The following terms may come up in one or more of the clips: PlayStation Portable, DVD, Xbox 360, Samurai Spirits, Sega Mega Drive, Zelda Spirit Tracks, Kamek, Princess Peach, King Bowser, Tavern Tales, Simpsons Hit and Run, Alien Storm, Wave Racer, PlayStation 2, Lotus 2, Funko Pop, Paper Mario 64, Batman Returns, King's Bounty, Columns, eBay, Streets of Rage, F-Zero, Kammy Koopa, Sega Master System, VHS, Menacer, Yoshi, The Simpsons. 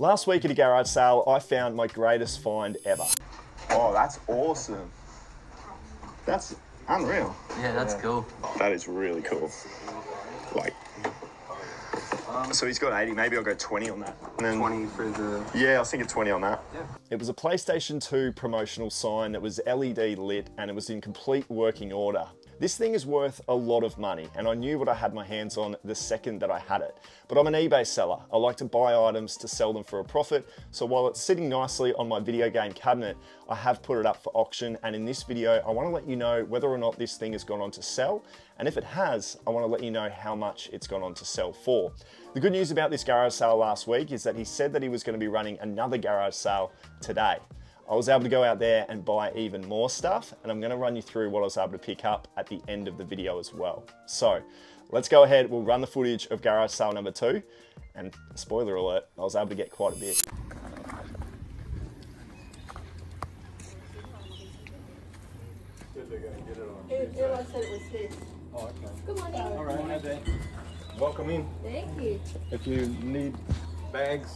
Last week at a garage sale, I found my greatest find ever. Oh, that's awesome. That's unreal. Yeah, that's cool. That is really cool. Like, so he's got 80, maybe I'll go 20 on that. And then, 20 for the... Yeah, I was thinking 20 on that. Yeah. It was a PlayStation 2 promotional sign that was LED lit and it was in complete working order. This thing is worth a lot of money and I knew what I had my hands on the second that I had it. But I'm an eBay seller. I like to buy items to sell them for a profit. So while it's sitting nicely on my video game cabinet, I have put it up for auction. And in this video, I want to let you know whether or not this thing has gone on to sell. And if it has, I want to let you know how much it's gone on to sell for. The good news about this garage sale last week is that he said that he was going to be running another garage sale today. I was able to go out there and buy even more stuff, and I'm gonna run you through what I was able to pick up at the end of the video as well. So let's go ahead, we'll run the footage of garage sale number 2, and spoiler alert, I was able to get quite a bit. Everyone said it was his. Oh, okay. Good morning. All right, hi, welcome in. Thank you. If you need bags,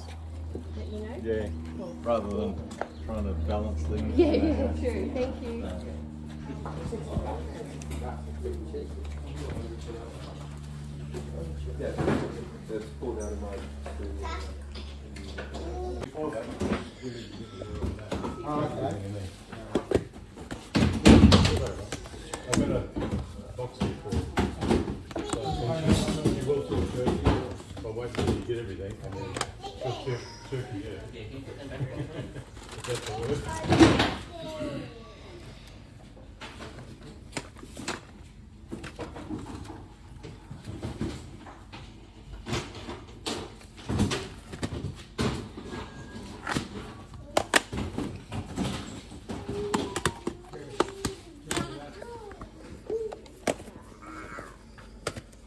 let me know. Yeah, cool. Rather than trying to balance things. Yeah, yeah, true. Thank you. No. My wife said you get everything, and then she'll turkey, yeah. That's all right.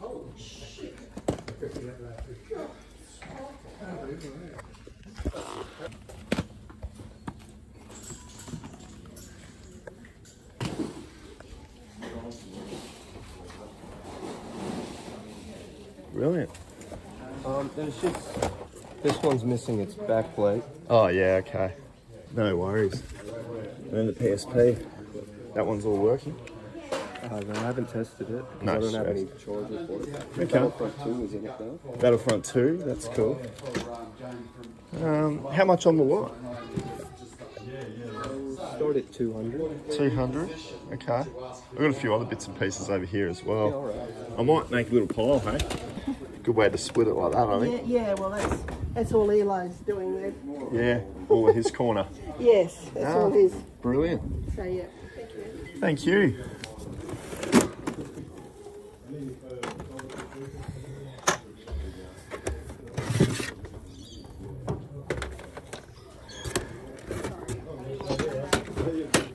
Oh, shit. Brilliant. There's just, this one's missing its back plate. Oh yeah, okay. No worries. And then the PSP. That one's all working. No, I haven't tested it. No, I don't have any charges for it. Okay. Battlefront 2 is in it though. Battlefront 2, that's cool. How much on the lot? Start at 200. 200? Okay. I've got a few other bits and pieces over here as well. Yeah, all right. I might make a little pile, hey? Good way to split it like that, I think. Yeah, well, that's all Eli's doing there. Yeah, all his corner. Yes, that's all his. Brilliant. So, yeah. Thank you.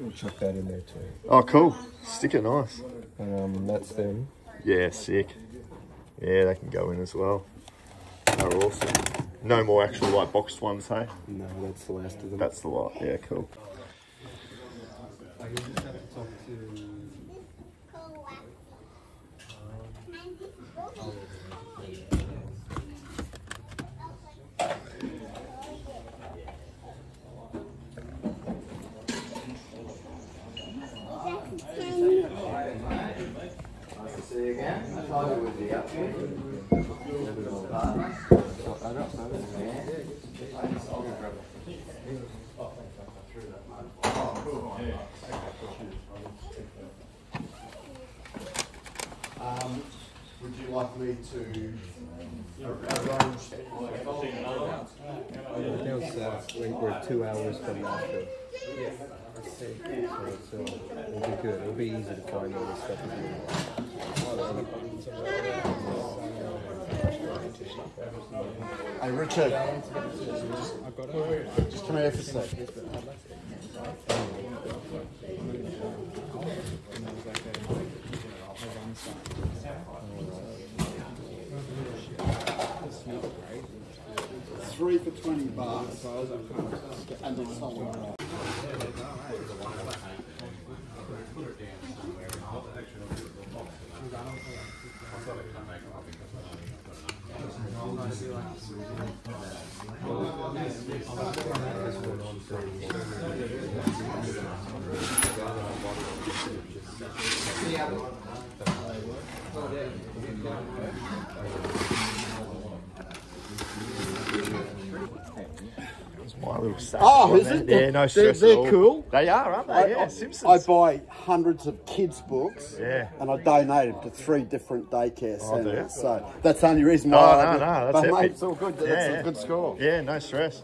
We'll chuck that in there too. Oh, cool. Stick it nice. That's them. Yeah, sick. Yeah, they can go in as well. They're awesome. No more actual like boxed ones, hey? No, that's the last of them. That's the lot, yeah, cool. Would you like me to arrange we're 2 hours from now. So it'll be good. It'll be easy to find all this stuff. Hey Richard, just come here for a sec. Three for 20 bucks, and then someone. My little sack. Oh, is it? Yeah, no stress at all. They're cool. They are, aren't they? Yeah, Simpsons. I buy hundreds of kids' books. Yeah. And I donate them to 3 different daycare centres. So that's the only reason why. Oh, no, that's it. But mate, it's all good. Yeah, that's a good score. Yeah, no stress.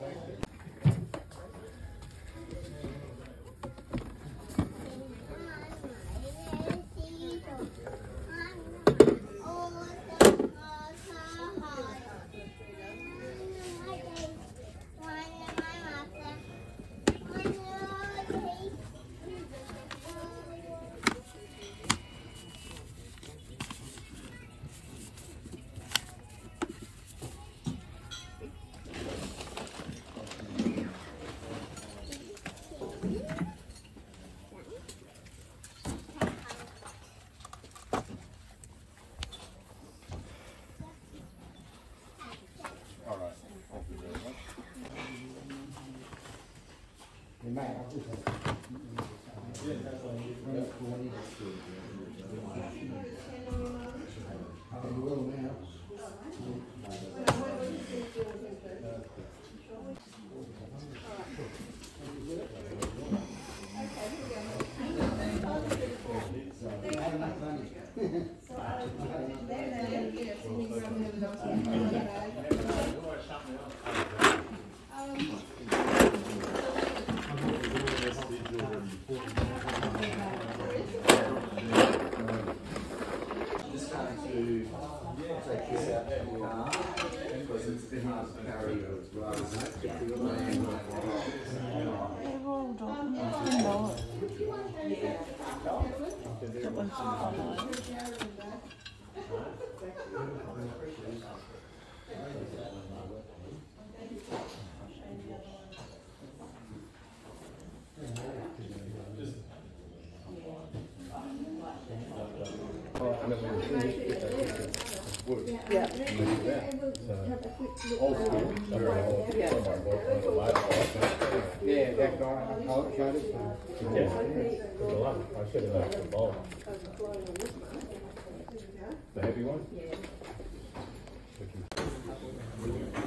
The heavy one? Yeah.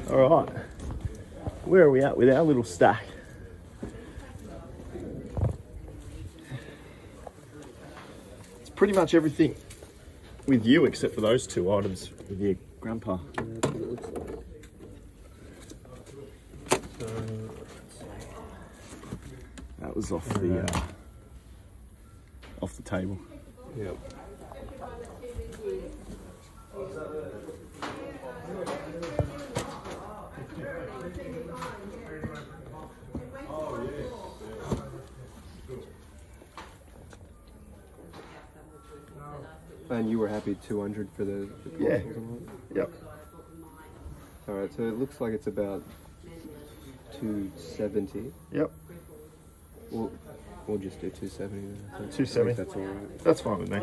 All right. Where are we at with our little stack? It's pretty much everything with you except for those 2 items with your grandpa. That was off the table. Yep. And you were happy 200 for the yeah. Yep. All right, so it looks like it's about 270. Yep. We'll just do 270. 270. That's all right. That's fine with me.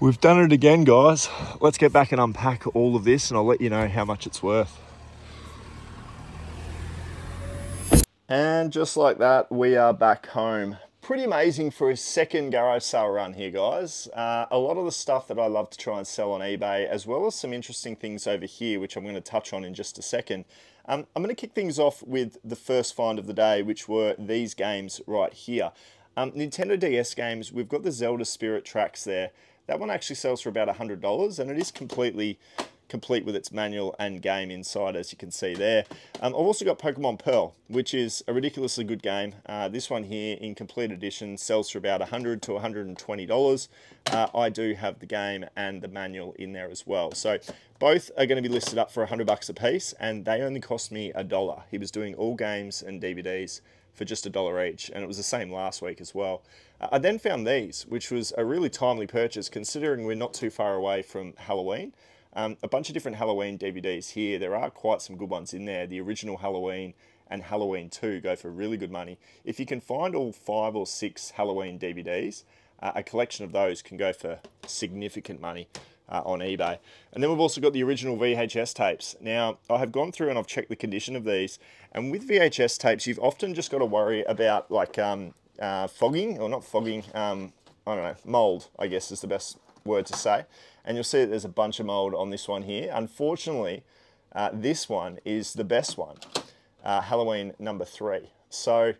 We've done it again, guys. Let's get back and unpack all of this, and I'll let you know how much it's worth. And just like that, we are back home. Pretty amazing for a second garage sale run here, guys. A lot of the stuff that I love to try and sell on eBay, as well as some interesting things over here, which I'm going to touch on in just a second. I'm going to kick things off with the first find of the day, which were these games right here. Nintendo DS games. We've got the Zelda Spirit Tracks there. That one actually sells for about $100, and it is completely complete with its manual and game inside, as you can see there. I've also got Pokemon Pearl, which is a ridiculously good game. This one here in complete edition sells for about $100 to $120. I do have the game and the manual in there as well. So both are going to be listed up for $100 a piece, and they only cost me $1. He was doing all games and DVDs for just $1 each, and it was the same last week as well. I then found these, which was a really timely purchase considering we're not too far away from Halloween. A bunch of different Halloween DVDs here. There are quite some good ones in there. The original Halloween and Halloween 2 go for really good money. If you can find all 5 or 6 Halloween DVDs, a collection of those can go for significant money. on eBay. And then we've also got the original VHS tapes. Now, I have gone through and I've checked the condition of these, and with VHS tapes, you've often just got to worry about like fogging, or not fogging, I don't know, mold, I guess is the best word to say. And you'll see that there's a bunch of mold on this one here. Unfortunately, this one is the best one, Halloween #3. So,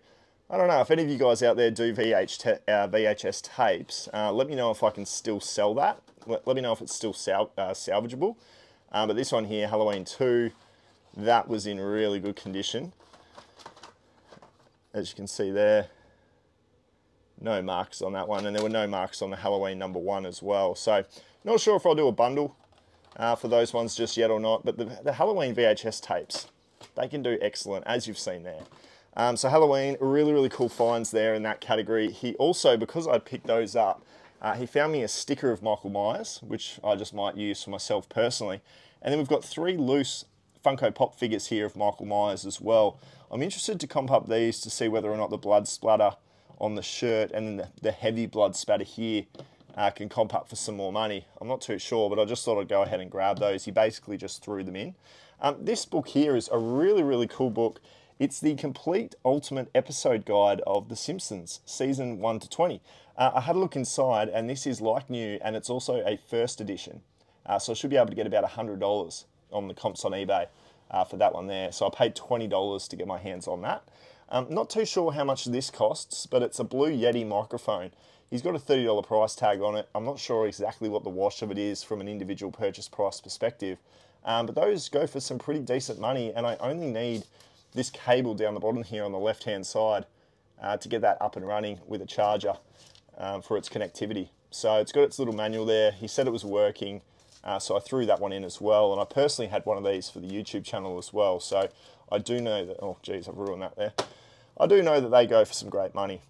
I don't know, if any of you guys out there do VHS tapes, let me know if I can still sell that. Let me know if it's still salvageable. But this one here, Halloween 2, that was in really good condition. As you can see there, no marks on that one. And there were no marks on the Halloween #1 as well. So, not sure if I'll do a bundle for those ones just yet or not. But the Halloween VHS tapes, they can do excellent, as you've seen there. So Halloween, really, really cool finds there in that category. He also, because I picked those up, he found me a sticker of Michael Myers, which I just might use for myself personally. And then we've got 3 loose Funko Pop figures here of Michael Myers as well. I'm interested to comp up these to see whether or not the blood splatter on the shirt and then the heavy blood spatter here can comp up for some more money. I'm not too sure, but I just thought I'd go ahead and grab those. He basically just threw them in. This book here is a really, really cool book. It's the complete ultimate episode guide of The Simpsons, season 1 to 20. I had a look inside, and this is like new, and it's also a first edition. So I should be able to get about $100 on the comps on eBay for that one there. So I paid $20 to get my hands on that. Not too sure how much this costs, but it's a Blue Yeti microphone. He's got a $30 price tag on it. I'm not sure exactly what the wash of it is from an individual purchase price perspective. But those go for some pretty decent money, and I only need this cable down the bottom here on the left-hand side to get that up and running with a charger for its connectivity. So it's got its little manual there. He said it was working, so I threw that one in as well. And I personally had one of these for the YouTube channel as well. So I do know that, oh geez, I've ruined that there. I do know that they go for some great money.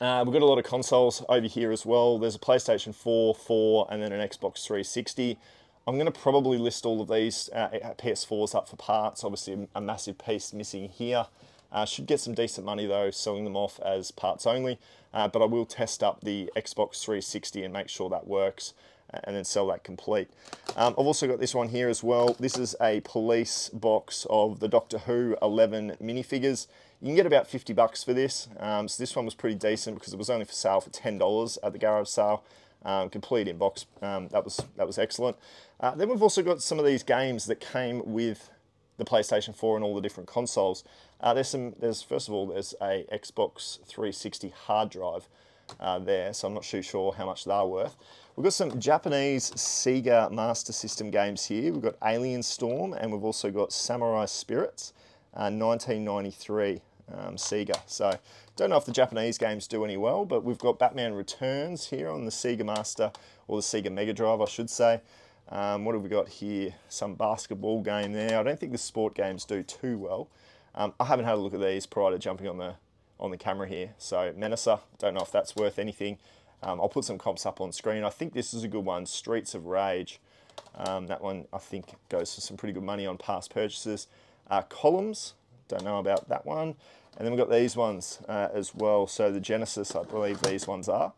We've got a lot of consoles over here as well. There's a PlayStation 4, 4, and then an Xbox 360. I'm going to probably list all of these PS4s up for parts. Obviously, a massive piece missing here. Should get some decent money though, selling them off as parts only. But I will test up the Xbox 360 and make sure that works, and then sell that complete. I've also got this one here as well. This is a police box of the Doctor Who 11 minifigures. You can get about $50 for this. So this one was pretty decent because it was only for sale for $10 at the garage sale. Complete in box, that was excellent. Then we've also got some of these games that came with the PlayStation 4 and all the different consoles. First of all, there's a Xbox 360 hard drive there, so I'm not too sure how much they're worth. We've got some Japanese Sega Master System games here. We've got Alien Storm, and we've also got Samurai Spirits, 1993. Sega. So, don't know if the Japanese games do any well, but we've got Batman Returns here on the Sega Master, or the Sega Mega Drive, I should say. What have we got here? Some basketball game there. I don't think the sport games do too well. I haven't had a look at these prior to jumping on the camera here. So, Menacer, don't know if that's worth anything. I'll put some comps up on screen. I think this is a good one, Streets of Rage. That one, I think, goes for some pretty good money on past purchases. Columns. Don't know about that one. And then we've got these ones as well. So the Genesis, I believe these ones are.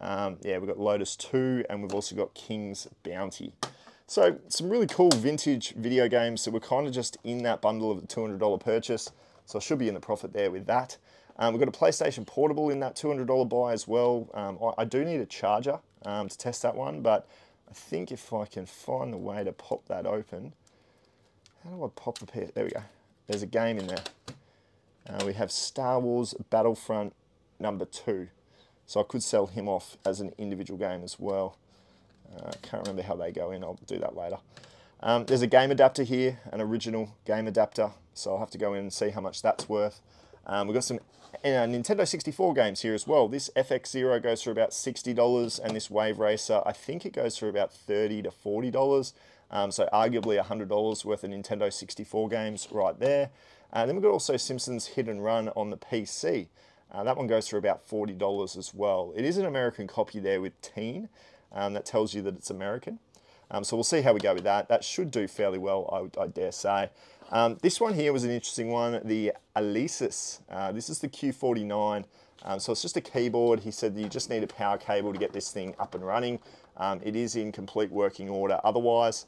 Yeah, we've got Lotus 2, and we've also got King's Bounty. So some really cool vintage video games that were kind of just in that bundle of the $200 purchase. So I should be in the profit there with that. We've got a PlayStation Portable in that $200 buy as well. I do need a charger to test that one, but I think if I can find a way to pop that open. How do I pop the pair? There we go. There's a game in there. We have Star Wars Battlefront #2. So I could sell him off as an individual game as well. I can't remember how they go in. I'll do that later. There's a game adapter here, an original game adapter. So I'll have to go in and see how much that's worth. We've got some Nintendo 64 games here as well. This F-Zero goes for about $60, and this Wave Racer, I think it goes for about $30 to $40. So arguably $100 worth of Nintendo 64 games right there. Then we've got also Simpsons Hit and Run on the PC. That one goes for about $40 as well. It is an American copy there with Teen. That tells you that it's American. So we'll see how we go with that. That should do fairly well, I dare say. This one here was an interesting one, the Alesis. This is the Q49. So it's just a keyboard. He said that you just need a power cable to get this thing up and running. It is in complete working order otherwise.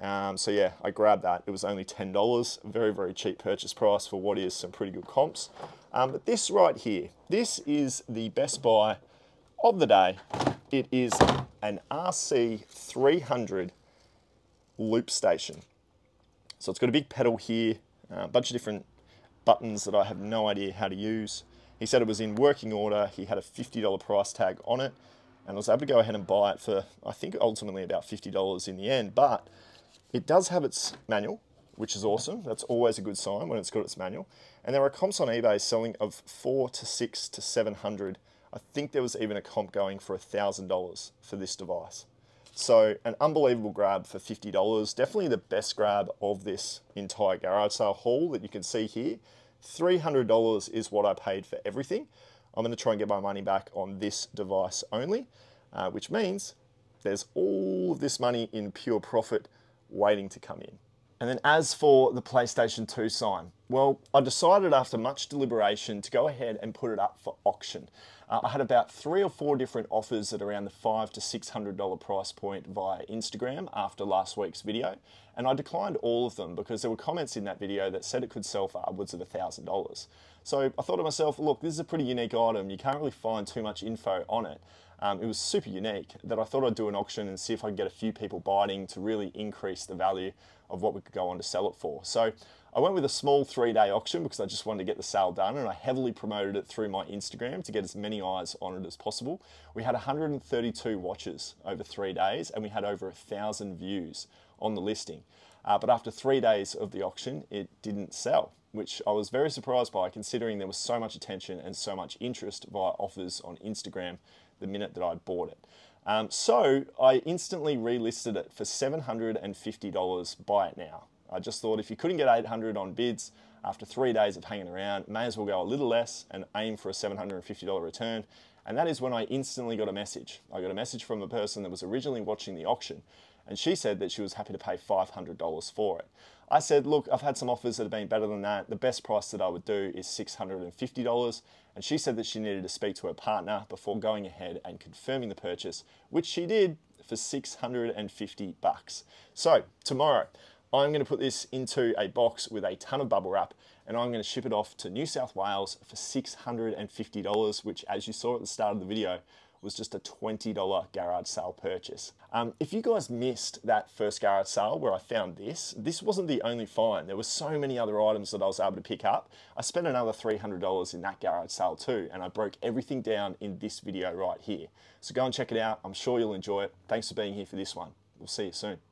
So yeah, I grabbed that. It was only $10, very, very cheap purchase price for what is some pretty good comps. But this right here, this is the best buy of the day. It is an RC300 loop station. So it's got a big pedal here, a bunch of different buttons that I have no idea how to use. He said it was in working order. He had a $50 price tag on it, and I was able to go ahead and buy it for, I think, ultimately about $50 in the end, but it does have its manual, which is awesome. That's always a good sign when it's got its manual. And there are comps on eBay selling of 400 to 600 to 700. I think there was even a comp going for $1,000 for this device. So an unbelievable grab for $50. Definitely the best grab of this entire garage sale haul that you can see here. $300 is what I paid for everything. I'm gonna try and get my money back on this device only, which means there's all of this money in pure profit waiting to come in. And then as for the PlayStation 2 sign, well, I decided after much deliberation to go ahead and put it up for auction. I had about 3 or 4 different offers at around the $500 to $600 price point via Instagram after last week's video, and I declined all of them because there were comments in that video that said it could sell for upwards of $1,000. So I thought to myself, look, this is a pretty unique item. You can't really find too much info on it. It was super unique that I thought I'd do an auction and see if I could get a few people biting to really increase the value of what we could go on to sell it for. So I went with a small 3-day auction because I just wanted to get the sale done, and I heavily promoted it through my Instagram to get as many eyes on it as possible. We had 132 watches over 3 days, and we had over 1,000 views on the listing. But after 3 days of the auction, it didn't sell, which I was very surprised by considering there was so much attention and so much interest via offers on Instagram the minute that I bought it. So I instantly relisted it for $750, buy it now. I just thought if you couldn't get 800 on bids after 3 days of hanging around, may as well go a little less and aim for a $750 return. And that is when I instantly got a message. I got a message from a person that was originally watching the auction, and she said that she was happy to pay $500 for it. I said, look, I've had some offers that have been better than that. The best price that I would do is $650. And she said that she needed to speak to her partner before going ahead and confirming the purchase, which she did for $650. So tomorrow, I'm going to put this into a box with a ton of bubble wrap, and I'm going to ship it off to New South Wales for $650, which, as you saw at the start of the video, was just a $20 garage sale purchase. If you guys missed that first garage sale where I found this, this wasn't the only find. There were so many other items that I was able to pick up. I spent another $300 in that garage sale too, and I broke everything down in this video right here. So go and check it out. I'm sure you'll enjoy it. Thanks for being here for this one. We'll see you soon.